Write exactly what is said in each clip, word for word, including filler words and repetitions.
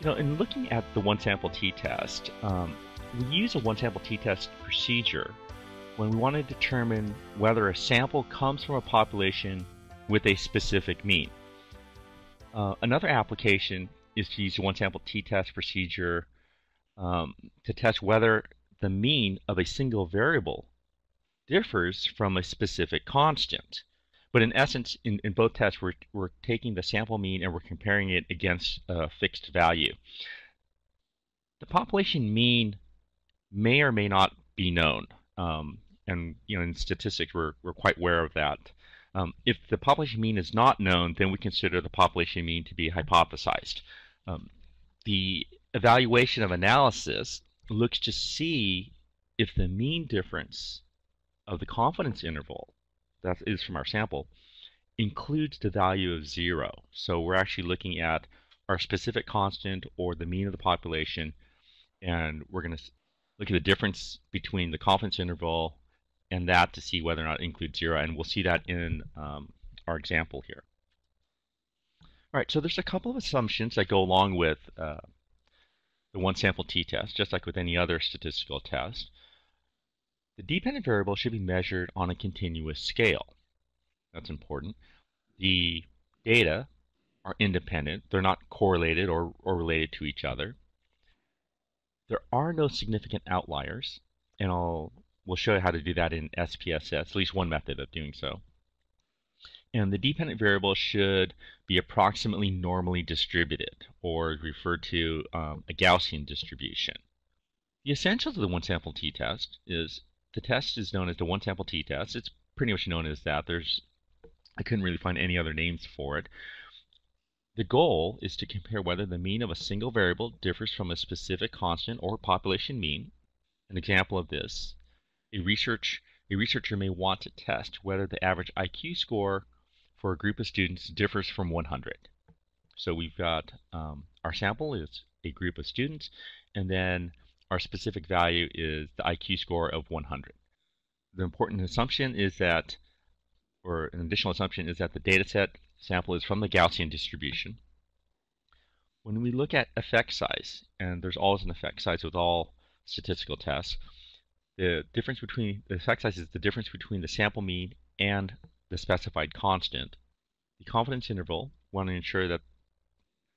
you know, in looking at the one sample t-test, um, we use a one sample t-test procedure when we want to determine whether a sample comes from a population with a specific mean. Uh, another application is to use the one sample t-test procedure um, to test whether the mean of a single variable differs from a specific constant. But in essence, in, in both tests, we're, we're taking the sample mean and we're comparing it against a fixed value. The population mean may or may not be known. Um, and you know, in statistics, we're, we're quite aware of that. Um, if the population mean is not known, then we consider the population mean to be hypothesized. Um, the evaluation of analysis looks to see if the mean difference of the confidence interval, that is from our sample, includes the value of zero. So we're actually looking at our specific constant or the mean of the population, and we're going to look at the difference between the confidence interval and that to see whether or not it includes zero, and we'll see that in um, our example here. All right, so there's a couple of assumptions that go along with uh, the one sample t-test, just like with any other statistical test. The dependent variable should be measured on a continuous scale. That's important. The data are independent. They're not correlated or, or related to each other. There are no significant outliers, and I'll We'll show you how to do that in S P S S, at least one method of doing so. And the dependent variable should be approximately normally distributed, or referred to um, a Gaussian distribution. The essentials of the one sample t-test is the test is known as the one sample t-test. It's pretty much known as that. There's, I couldn't really find any other names for it. The goal is to compare whether the mean of a single variable differs from a specific constant or population mean. An example of this: A, research, a researcher may want to test whether the average I Q score for a group of students differs from one hundred. So we've got um, our sample is a group of students, and then our specific value is the I Q score of one hundred. The important assumption is that, or an additional assumption is that the data set sample is from the Gaussian distribution. When we look at effect size, and there's always an effect size with all statistical tests, the difference between the effect size is the difference between the sample mean and the specified constant. The confidence interval, we want to ensure that,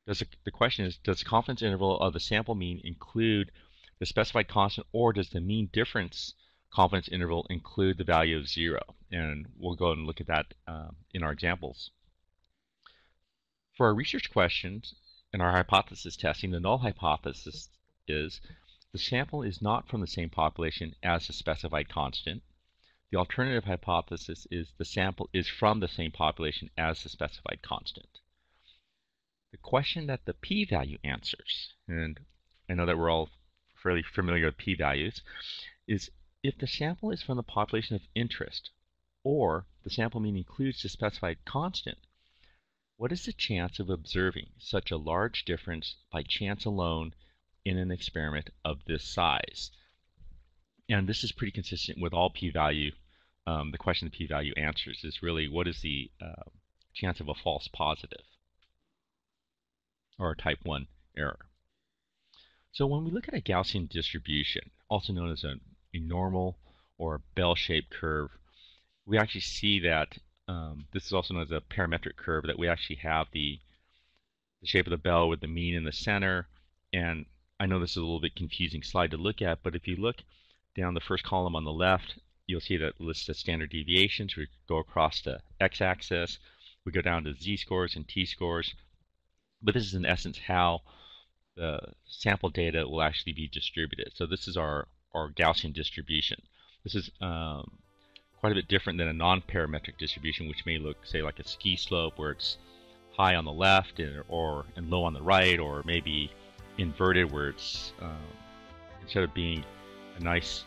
does it, the question is, does the confidence interval of the sample mean include the specified constant, or does the mean difference confidence interval include the value of zero? And we'll go and look at that um, in our examples. For our research questions and our hypothesis testing, the null hypothesis is: the sample is not from the same population as the specified constant. The alternative hypothesis is the sample is from the same population as the specified constant. The question that the p-value answers, and I know that we're all fairly familiar with p-values, is if the sample is from the population of interest, or the sample mean includes the specified constant, what is the chance of observing such a large difference by chance alone in an experiment of this size? And this is pretty consistent with all p-value. Um, the question the p-value answers is really, what is the uh, chance of a false positive or a type one error? So when we look at a Gaussian distribution, also known as a, a normal or a bell-shaped curve, we actually see that um, this is also known as a parametric curve, that we actually have the, the shape of the bell with the mean in the center. And I know this is a little bit confusing slide to look at, but if you look down the first column on the left, you'll see that list of standard deviations. We go across the x-axis, we go down to z-scores and t-scores, but this is in essence how the sample data will actually be distributed. So this is our, our Gaussian distribution. This is um, quite a bit different than a non-parametric distribution, which may look, say, like a ski slope, where it's high on the left and, or, and low on the right, or maybe inverted, where it's um, instead of being a nice,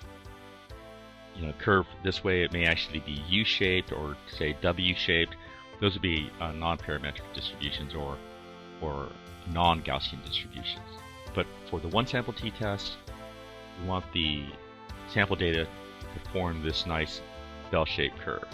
you know, curve this way, it may actually be U-shaped or say W-shaped. Those would be uh, non-parametric distributions or or non-Gaussian distributions. But for the one sample t-test, we want the sample data to form this nice bell-shaped curve.